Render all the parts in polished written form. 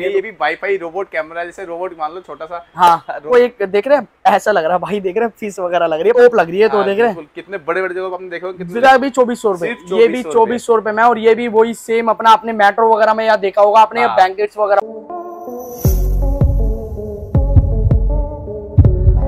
ये भी wifi robot camera जैसे रोबोट मान लो छोटा सा। हाँ वो एक देख रहे हैं, ऐसा लग रहा है भाई, देख रहे हैं फीस वगैरह लग रही है, ओप लग रही है। तो देख रहे हैं कितने बड़े बड़े जगह हम देखो कितना भी 2400 रुपए, ये भी 2400 रुपए में। और ये भी वही सेम अपना आपने मेट्रो वगैरह में या देखा होगा आपने, बैंकेट्स वगैरह।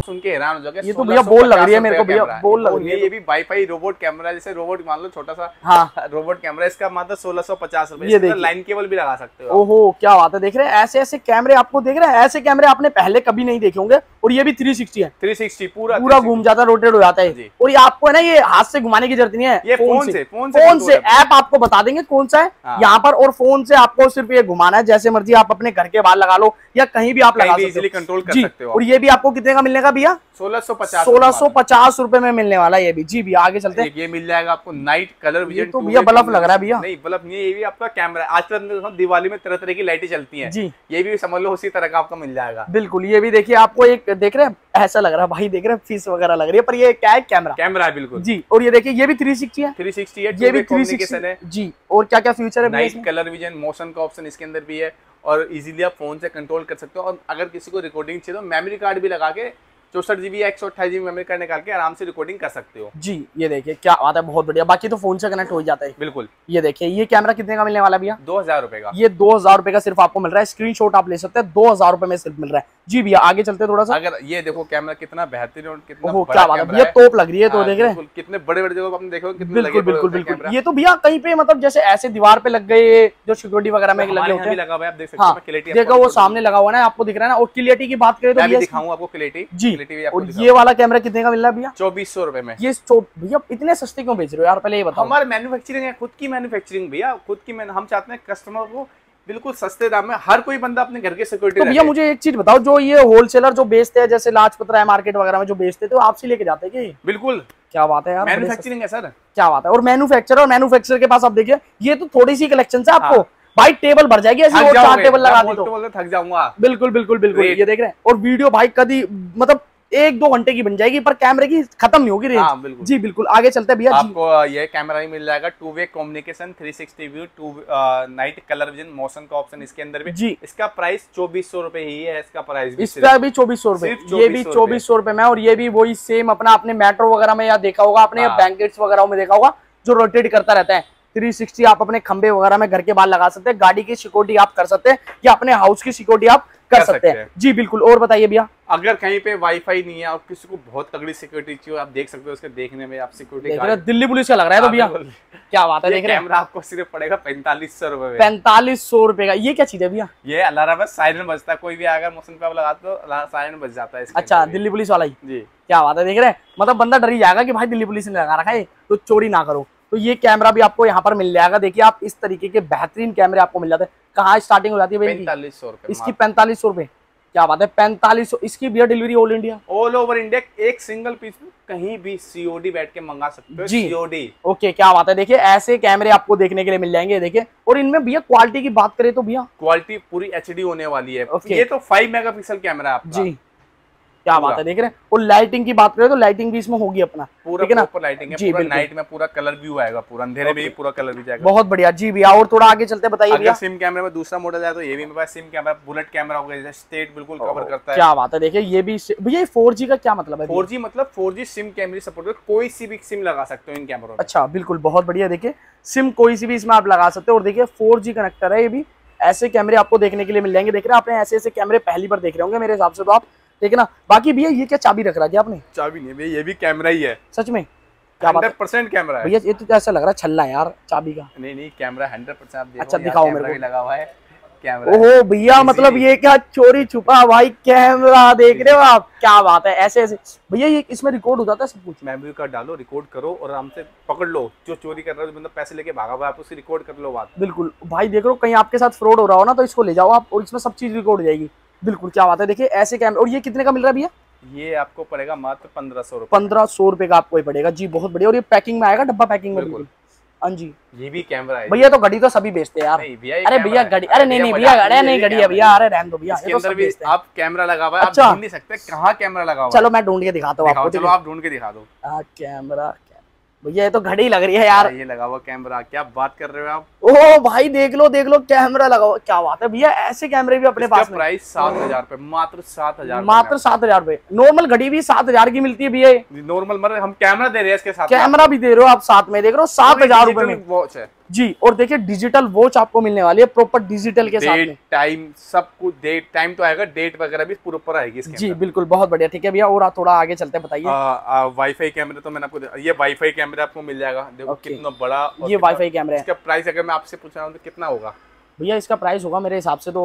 सुन के हैरान हो जाओगे, ये तो भैया बोल लग रही है मेरे को, भैया बोल लग रही है। ये भी वाईफाई रोबोट कैमरा जैसे रोबोट मान लो छोटा सा। हाँ रोबोट कैमरा, इसका मात्र 1650 रुपए। लाइन केबल भी लगा सकते हो। ओहो क्या बात है, देख रहे हैं ऐसे ऐसे कैमरे आपको, देख रहे हैं ऐसे कैमरे आपने पहले कभी नहीं देखे होंगे। और ये भी 360 है, 360 पूरा घूम जाता है, रोटेट हो जाता है। और ये आपको है ना, ये हाथ से घुमाने की जरूरत नहीं है, ये फोन से ऐप आपको बता देंगे कौन सा है यहाँ पर। और फोन से आपको सिर्फ ये घुमाना है, जैसे मर्जी आप अपने घर के बाहर लगा लो या कहीं भी आप लगा सकते हो। और ये भी आपको कितने का मिलने का भैया? 1650 रुपए में मिलने वाला ये भी। जी भैया आगे चलते हैं। ये मिल जाएगा आपको नाइट कलर विजन। तो भैया बल्ब लग रहा है भैया? नहीं बल्ब नहीं, ये भी आपका कैमरा। आजकल दिवाली में तरह तरह की लाइटें चलती हैं जी, ये भी समझ लो उसी तरह का आपको मिल जाएगा। बिल्कुल, ये भी देखिए आपको एक, देख रहे हैं ऐसा लग रहा है भाई, देख रहे हैं फीस वगैरह लग रही है, पर ये क्या है कैमरा है बिल्कुल जी। और ये देखिए ये भी 360 है, 360 है, ये भी 360 है जी। और क्या क्या फ्यूचर है? नाइट कलर विजन, मोशन का ऑप्शन इसके अंदर भी है और इजीली आप फोन से कंट्रोल कर सकते हो। और अगर किसी को रिकॉर्डिंग चाहिए तो मेमोरी कार्ड भी लगा के 64 GB या 128 GB मेमोरी कार्ड निकाल के आराम से रिकॉर्डिंग कर सकते हो जी। ये देखिए क्या बात है, बहुत बढ़िया। बाकी तो फोन से कनेक्ट हो जाता है बिल्कुल। ये देखिए ये कैमरा कितने का मिलने वाला भैया? 2000 रुपए का। ये 2000 रुपए का सिर्फ आपको मिल रहा है, स्क्रीनशॉट आप ले सकते हैं, 2000 रुपए में सिर्फ मिल रहा है जी। भैया आगे चलते हैं थोड़ा सा। अगर ये देखो कैमरा कितना बेहतरीन और कितना क्या बात है, ये तोप लग रही है। तो देख रहे हैं कितने बड़े बड़े जगह आपने देखो, बिल्कुल बिल्कुल बिल्कुल। ये तो भैया कहीं पे मतलब जैसे ऐसे दीवार पे लग गए, जो सिक्योरिटी वगैरह में लगे होते हैं, लगा हुआ है आप देख सकते हैं। देखो वो सामने लगा हुआ है आपको दिख रहा है ना। और क्लियरिटी की बात करें तो मैं दिखाऊं आपको क्लियरिटी जी। और ये वाला कैमरा कितने का मिल रहा है भैया? 2400 रुपए में। ये भैया इतने सस्ते क्यों बेच रहे हो यार, पहले ये बताओ। हमारे मैन्युफैक्चरिंग है, खुद की मैन्युफैक्चरिंग भैया, खुद की। हम चाहते हैं कस्टमर को बिल्कुल सस्ते दाम में हर कोई बंदा अपने घर के सिक्योरिटी। तो भैया मुझे एक चीज बताओ, जो ये होलसेलर जो बेचते हैं जैसे लाजपतराय मार्केट वगैरह में जो बेचते थे, तो आपसे लेके जाते हैं? बिल्कुल, क्या बात है यार, मैन्युफैक्चरिंग है सर, क्या बात है। और मैन्युफैक्चरर के पास आप देखिए, ये तो थोड़ी सी कलेक्शन है आपको भाई, टेबल भर जाएगी ऐसे, और टेबल लगा दे तो थक जाऊंगा। बिल्कुल बिल्कुल बिल्कुल, ये देख रहे हैं। और वीडियो भाई कभी मतलब 1-2 घंटे की बन जाएगी, पर कैमरे की खत्म नहीं होगी रेंज। हाँ, बिल्कुल जी बिल्कुल। आगे चलते हैं भैया। आपको ये कैमरा ही मिल जाएगा, 2-वे communication, 360 view, night colour vision, motion का ऑप्शन इसके अंदर भी जी। इसका प्राइस 2400 रुपए ही है, इसका प्राइस। इसका भी 2400 रुपए, ये भी 2400 रुपए में। और ये भी वही सेम अपना आपने मेट्रो वगैरह में या देखा होगा आपने, बैंकेट्स वगैरह में देखा होगा, जो रोटेट करता रहता है। 360 आप अपने खंबे वगैरह में घर के बाहर लगा सकते हैं, गाड़ी की सिक्योरिटी आप कर सकते हैं या अपने हाउस की सिक्योरिटी आप कर सकते हैं जी बिल्कुल। और बताइए भैया, अगर कहीं पे वाईफाई नहीं है और किसी को बहुत तगड़ी सिक्योरिटी चाहिए, आप देख सकते हो उसके देखने में आप सिक्योरिटी। दिल्ली पुलिस का लग रहा है तो भैया क्या बात है, देख रहे हैं। कैमरा आपको सिर्फ पड़ेगा 4500 रुपए, 4500 रुपए का। ये क्या चीज है भैया? ये अलार्म है, साइरन बजता है, कोई भी आगे मौसम पे लगा तो साइरन बज जाता है। अच्छा, दिल्ली पुलिस वाला ही जी, क्या बात है, देख रहे हैं। मतलब बंदा डर ही जाएगा कि भाई दिल्ली पुलिस ने लगा रखा है, तो चोरी ना करो। तो ये कैमरा भी आपको यहाँ पर मिल जाएगा। देखिए आप इस तरीके के बेहतरीन कैमरे आपको मिल जाते हैं। कहाँ स्टार्टिंग हो जाती है? 4500 रुपए। इसकी 4500 रुपए, क्या बात है, 4500। इसकी भैया delivery all India, all over India, एक सिंगल पीस कहीं भी COD बैठ के मंगा सकते हो जी। COD ओके, क्या बात है। देखिए ऐसे कैमरे आपको देखने के लिए मिल जाएंगे, देखिए। और इनमें भैया क्वालिटी की बात करें तो भैया क्वालिटी पूरी HD होने वाली है। ये तो 5 मेगापिक्सल कैमरा है जी, क्या बात है, देख रहे हैं। और लाइटिंग की बात करें तो लाइटिंग भी इसमें होगी अपना, पूरा प्रॉपर लाइटिंग है, पूरा नाइट में पूरा कलर व्यू आएगा, पूरा अंधेरे में भी पूरा कलर भी जाएगा। बहुत बढ़िया जी भैया। और थोड़ा आगे चलते बताइए भैया, सिम कैमरे में दूसरा मॉडल है तो ये भी मेरे पास सिम कैमरा, बुलेट कैमरा हो गया, स्टेट बिल्कुल कवर करता है, क्या बात है। देखिए ये भी भैया 4G का क्या मतलब है? 4G मतलब 4G सिम कैमरे सपोर्टेड, कोई सी भी सिम लगा सकते हो इन कैमरों में। अच्छा बिल्कुल, बहुत बढ़िया। देखिए सिम कोई सी भी इसमें आप लगा सकते हो। और देखिए 4G कनेक्टर है ये भी। ऐसे कैमरे आपको देखने के लिए मिल जाएंगे। देख रहे हैं आपने ऐसे ऐसे कैमरे पहली बार देख रहे होंगे मेरे हिसाब से तो आप, ठीक है ना। बाकी भैया ये क्या चाबी रख रहा है आपने? चाबी नहीं भैया, ये भी कैमरा ही है। सच में क्या बात है, 100% कैमरा है भैया। ये तो ऐसा लग रहा है छल्ला है यार चाबी का। नहीं नहीं कैमरा 100%। आप देखो, अच्छा दिखाओ मेरे को, लगा हुआ है कैमरा। ओहो भैया मतलब ये क्या चोरी छुपा भाई, कैमरा देख रहे हो आप, क्या बात है। ऐसे ऐसे भैया ये इसमें रिकॉर्ड हो जाता है सब कुछ, मेमोरी कार्ड डालो, रिकॉर्ड करो और आराम से पकड़ लो जो चोरी कर रहा है, मतलब पैसे लेके भागा हुआ है, आप उसे रिकॉर्ड कर लो बात। बिल्कुल भाई, देख लो कहीं आपके साथ फ्रॉड हो रहा हो ना तो इसको ले जाओ आप, और इसमें सब चीज रिकॉर्ड हो जाएगी। बिल्कुल क्या बात है। देखिए ऐसे कैमरे। और ये कितने का मिल रहा है भैया? ये आपको पड़ेगा मात्र 1500 रुपए, 1500 रुपए का आपको ही पड़ेगा जी। बहुत बढ़िया। और ये पैकिंग में आएगा, डब्बा पैकिंग में। बिल्कुल हाँ जी, ये भी कैमरा है भैया। तो घड़ी तो सभी बेचते हैं यार। अरे भैया घड़ी, अरे नहीं नहीं भैया अरे नहीं घड़ी है भैया, अरे रहने दो भैया। इसके अंदर भी आप कैमरा लगा हुआ है, आप ढूंढ नहीं सकते कहाँ कैमरा लगा हुआ है। चलो मैं ढूंढ के दिखाता हूँ आपको, चलो आप ढूंढ के दिखा दो। कैमरा भैया ये तो घड़ी लग रही है यार। ये लगा हुआ कैमरा, क्या बात कर रहे हो आप। ओ भाई देख लो कैमरा लगा हुआ, क्या बात है भैया। ऐसे कैमरे भी अपने पास। प्राइस 7,000 रूपये, मात्र 7,000, मात्र 7,000 रूपये। नॉर्मल घड़ी भी 7,000 की मिलती है भैया। नॉर्मल मतलब हम कैमरा दे रहे हैं, इसके साथ कैमरा भी दे रहे हो आप साथ में, देख रहे हो 7,000 रूपये में वॉच है जी। और देखिए डिजिटल वॉच आपको मिलने वाली है प्रॉपर डिजिटल के साथ, टाइम सब कुछ, डेट टाइम तो आएगा, डेट वगैरह भी प्रॉपर आएगी जी, बिल्कुल बहुत बढ़िया। ठीक है भैया और थोड़ा आगे चलते हैं, बताइए। वाईफाई कैमरा तो मैंने आपको, ये वाईफाई कैमरा आपको मिल जाएगा, देखो कितना बड़ा ये वाईफाई कैमरा है। इसका प्राइस अगर मैं आपसे पूछ रहा हूँ तो कितना होगा भैया? इसका प्राइस होगा मेरे हिसाब से तो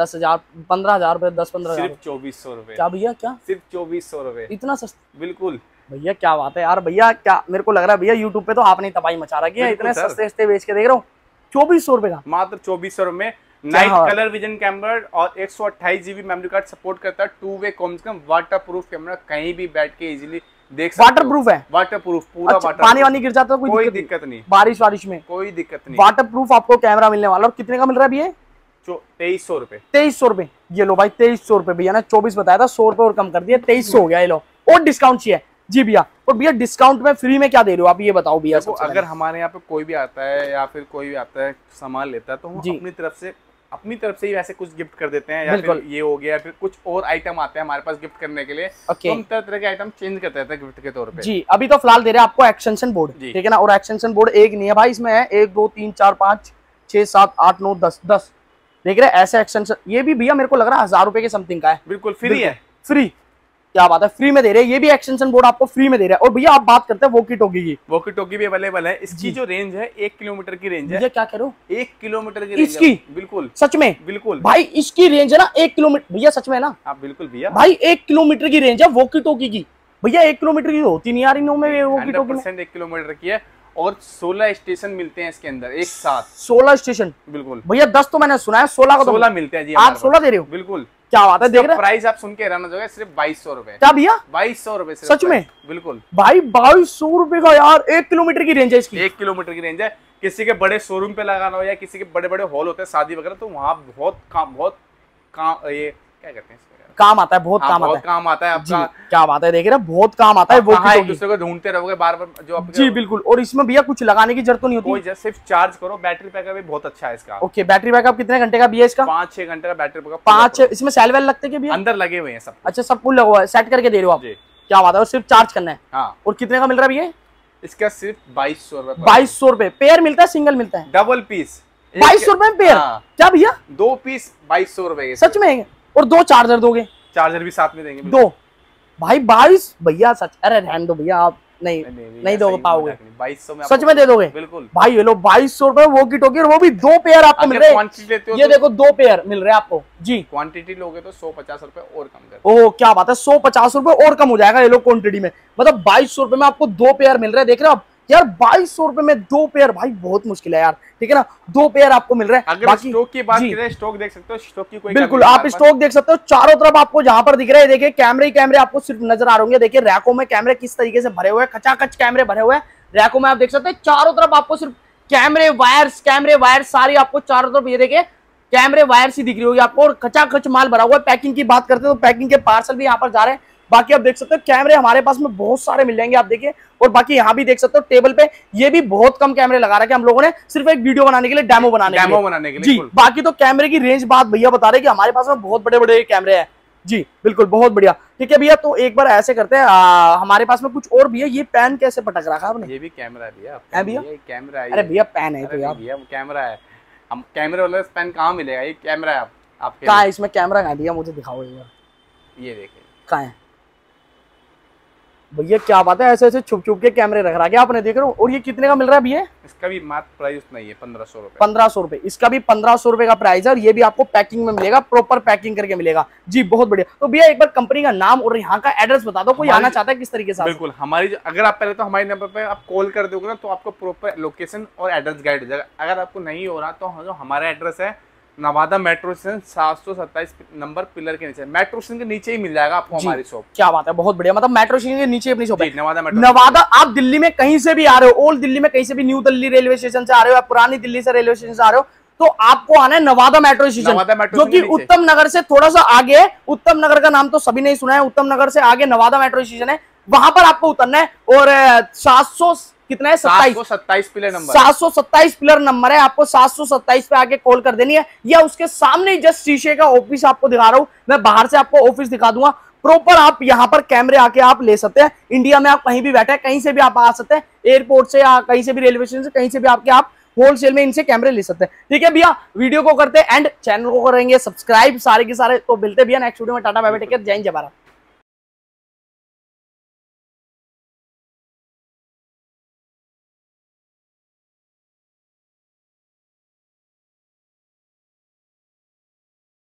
10,000 15,000 रूपये, 10-15,000, सिर्फ 2,400 रूपये। क्या भैया, क्या सिर्फ 2,400 रूपये, इतना सस्ता? बिल्कुल भैया क्या बात है यार। भैया क्या मेरे को लग रहा है भैया यूट्यूब पे तो आपने तबाही मचा रखी है, इतने सस्ते सस्ते बेच के, देख रहा हूँ 2,400 रूपये का, मात्र 2,400 रूपये में। नाइट कलर विजन कैमरा और 128 जीबी मेमोरी कार्ड सपोर्ट करता है, 2 वे कम से कम, वाटर प्रूफ कैमरा, कहीं भी बैठ के इजिली देख सकते। वाटर प्रूफ है, वाटर प्रूफ पूरा। अच्छा, पानी वानी गिर जाता है कोई दिक्कत नहीं, बारिश वारिश में कोई दिक्कत नहीं। वाटर प्रूफ आपको कैमरा मिलने वाला। और कितने का मिल रहा है भैया? 2,300 रूपये, 2,300 रूपये। ये लो भाई 2,300 रूपये, भैया ने 24 बताया था, 100 रूपये और कम कर दिया, 2,300 हो गया। ये लो और डिस्काउंट चाहिए जी भैया। और भैया डिस्काउंट में फ्री में क्या दे रहे हो आप, ये बताओ भैया। अगर हमारे यहाँ पे कोई भी आता है या फिर कोई भी आता है सामान लेता है तो हम अपनी तरफ से ही वैसे कुछ गिफ्ट कर देते हैं, या फिर ये हो गया, फिर कुछ और आइटम आते हैं हमारे पास गिफ्ट करने के लिए, तो हम तरह तरह के आइटम चेंज करते रहते हैं गिफ्ट के तौर पे जी। अभी तो फिलहाल दे रहे हैं आपको एक्सटेंशन बोर्ड, ठीक है ना। और एक्सटेंशन बोर्ड एक नहीं है भाई, इसमें है 1 2 3 4 5 6 7 8 9 10 10, देख रहे हैं ऐसे एक्सटेंशन। ये भी भैया मेरे को लग रहा है 1,000 रूपये के समथिंग का है, बिल्कुल फ्री है, फ्री। क्या बात है, फ्री में दे रहे हैं, ये भी एक्सटेंशन बोर्ड आपको फ्री में दे रहा है। और भैया आप बात करते हैं वॉकी-टॉकी की, वॉकी-टॉकी भी अवेलेबल है। इसकी जो रेंज है 1 किलोमीटर की रेंज है। क्या करो 1 किलोमीटर की रेंज इसकी? बिल्कुल सच में, बिल्कुल भाई इसकी रेंज है ना 1 किलोमीटर भैया, सच में ना आप, बिल्कुल भैया भाई 1 किलोमीटर की रेंज है वॉकी-टॉकी की। भैया 1 किलोमीटर की होती नहीं यार इन लोगों में वॉकी-टॉकी। 1 किलोमीटर की है और 16 स्टेशन मिलते हैं इसके अंदर, एक साथ 16 स्टेशन। बिल्कुल भैया 10 तो मैंने सुना है, 16 मिलते हैं जी। आप 16 दे रहे हो, बिल्कुल क्या बात है। देख रहे प्राइस आप सुन के रहना चाहिए, सिर्फ 2,200 रूपये। क्या भैया 2,200 रूपये? सच में बिल्कुल भाई 2,200 रूपये का यार 1 किलोमीटर की रेंज है इसकी, 1 किलोमीटर की रेंज है। किसी के बड़े शोरूम पे लगाना हो या किसी के बड़े बड़े हॉल होते हैं शादी वगैरह, तो वहाँ बहुत काम ये क्या कहते हैं, काम आता है, बहुत काम आता है, काम आता है आपका। क्या बात है, देख रहे हैं बहुत काम आता है वो, एक दूसरे को ढूंढते रहोगे बार बार जो आप जी, बिल्कुल। और इसमें भैया कुछ लगाने की जरूरत तो नहीं होती, सिर्फ चार्ज करो। बैटरी बैकअप भी बहुत अच्छा है इसका। ओके बैटरी बैकअप कितने घंटे का भैया इसका? 5-6 घंटे का बैटरी बैकअप। 5-6 इसमें सेल वेल लगते हैं अंदर, लगे हुए हैं सब। अच्छा सब कुछ लगा हुआ है, सेट करके दे रहे हो आप, क्या बात है। और सिर्फ चार्ज करना है। और कितने का मिल रहा है भैया इसका? सिर्फ 2,200 रूपये, 2,200 रूपये। पेयर मिलता है, सिंगल मिलता है, डबल पीस 2,200 रूपये पेयर। क्या भैया 2 पीस 2,200 रूपये? सच में। और 2 चार्जर दोगे? चार्जर भी साथ में देंगे, 2 भाई 22 भैया। सच अरे रहने दो भैया, आप नहीं दोगे पाओगे, 2,200 में सच में दे दोगे? बिल्कुल भाई ये लो 2,200 रूपये वॉकी-टॉकी, और वो भी 2 पेयर आपको मिल रहे हैं। ये देखो 2 पेयर मिल रहे हैं आपको जी। क्वांटिटी लोगे तो 150 रूपये और कम कर। ओह क्या बात है, 150 रूपये और कम हो जाएगा ये लोग क्वांटिटी में, मतलब 2,200 रूपये में आपको 2 पेयर मिल रहे हैं। देख रहे हो आप यार 2,200 रूपये में 2 पेयर भाई बहुत मुश्किल है यार, ठीक है ना। 2 पेयर आपको मिल रहा है। अगर स्टॉक की बात करें, स्टॉक देख सकते हो, स्टॉक की कोई बिल्कुल आप स्टॉक देख सकते हो चारों तरफ आपको, जहां पर दिख रहे हैं देखिए कैमरे ही कैमरे आपको सिर्फ नजर आ रहे होंगे। देखिए रैकों में कैमरे किस तरीके से भरे हुए हैं, खचाखच कैमरे भरे हुए हैं रैकों में, आप देख सकते हैं चारों तरफ आपको सिर्फ कैमरे वायर्स सारी आपको चारों तरफ, ये देखिए कैमरे वायर्स ही दिख रही होगी आपको, और खचाखच माल भरा हुआ है। पैकिंग की बात करते हैं तो पैकिंग के पार्सल भी यहाँ पर जा रहे हैं। बाकी आप देख सकते हो कैमरे हमारे पास में बहुत सारे मिल जाएंगे आप देखिए। और बाकी यहाँ भी देख सकते हो टेबल पे, ये भी बहुत कम कैमरे लगा रखे हम लोगों ने, सिर्फ एक वीडियो बनाने के लिए, डेमो बनाने के लिए जी। बाकी तो कैमरे की रेंज बात भैया बता रहे कि हमारे पास में बहुत बड़े बड़े कैमरे हैं जी, बिल्कुल बहुत बढ़िया। ठीक है भैया तो एक बार ऐसे करते हैं, हमारे पास में कुछ और भी है। ये पैन कैसे पटक रखा आपने? ये भी कैमरा है भैया, भैया कैमरा है। अरे भैया पैन है तो यार कैमरा है, हम कैमरे वाला पैन कहाँ मिलेगा, ये कैमरा है आप कहा है, इसमें कैमरा कहा भैया मुझे दिखाओ यार, ये देखिए कहा है भैया। क्या बात है, ऐसे ऐसे छुप छुप के कैमरे रख रहा क्या आपने, देख रहे हो। और ये कितने का मिल रहा है भैया? इसका भी मात्र प्राइस नहीं है 1,500 रूपये, 1,500 रूपये। इसका भी 1,500 रूपये का प्राइस है, और ये भी आपको पैकिंग में मिलेगा, प्रॉपर पैकिंग करके मिलेगा जी, बहुत बढ़िया। तो भैया एक बार कंपनी का नाम और यहाँ का एड्रेस बता दो, कोई आना चाहता है किस तरीके से? बिल्कुल हमारी, अगर आप पहले तो हमारे नंबर पर आप कॉल कर दोगे ना तो आपको प्रॉपर लोकेशन और एड्रेस गाइड हो जाएगा। अगर आपको नहीं हो रहा तो जो हमारा एड्रेस है Nawada metro station 727 number pillar के नीचे, मेट्रो स्टेशन के नीचे ही मिल जाएगा आपको हमारी शॉप। क्या बात है, बहुत बढ़िया, मतलब मेट्रो स्टेशन के नीचे अपनी शॉप है नवादा। आप दिल्ली में कहीं से भी आ रहे हो, ओल्ड दिल्ली में कहीं से भी, न्यू दिल्ली रेलवे स्टेशन से आ रहे हो या पुरानी दिल्ली से रेलवे स्टेशन से आ रहे हो, तो आपको आना है नवादा मेट्रो स्टेशन, जो कि उत्तम नगर से थोड़ा सा आगे है। उत्तम नगर का नाम तो सभी ने सुना है, उत्तम नगर से आगे नवादा मेट्रो स्टेशन है, वहां पर आपको उतरना है और 727 पिलर नंबर 727 पिलर नंबर है, आपको 727 पे आके कॉल कर देनी है या उसके सामने जस्ट शीशे का ऑफिस आपको दिखा रहा हूँ मैं, बाहर से आपको ऑफिस दिखा दूंगा प्रॉपर। आप यहाँ पर कैमरे आके आप ले सकते हैं, इंडिया में आप कहीं भी बैठे कहीं से भी आप आ सकते हैं, एयरपोर्ट से या कहीं से भी रेलवे स्टेशन से कहीं से भी आपके आप होलसेल में इनसे कैमरे ले सकते हैं। ठीक है भैया, वीडियो को करते हैं एंड चैनल को करेंगे सब्सक्राइब सारे के सारे, तो मिलते भैया नेक्स्ट वीडियो में। Tata bye bye, take care, जय हिंद जय भारत।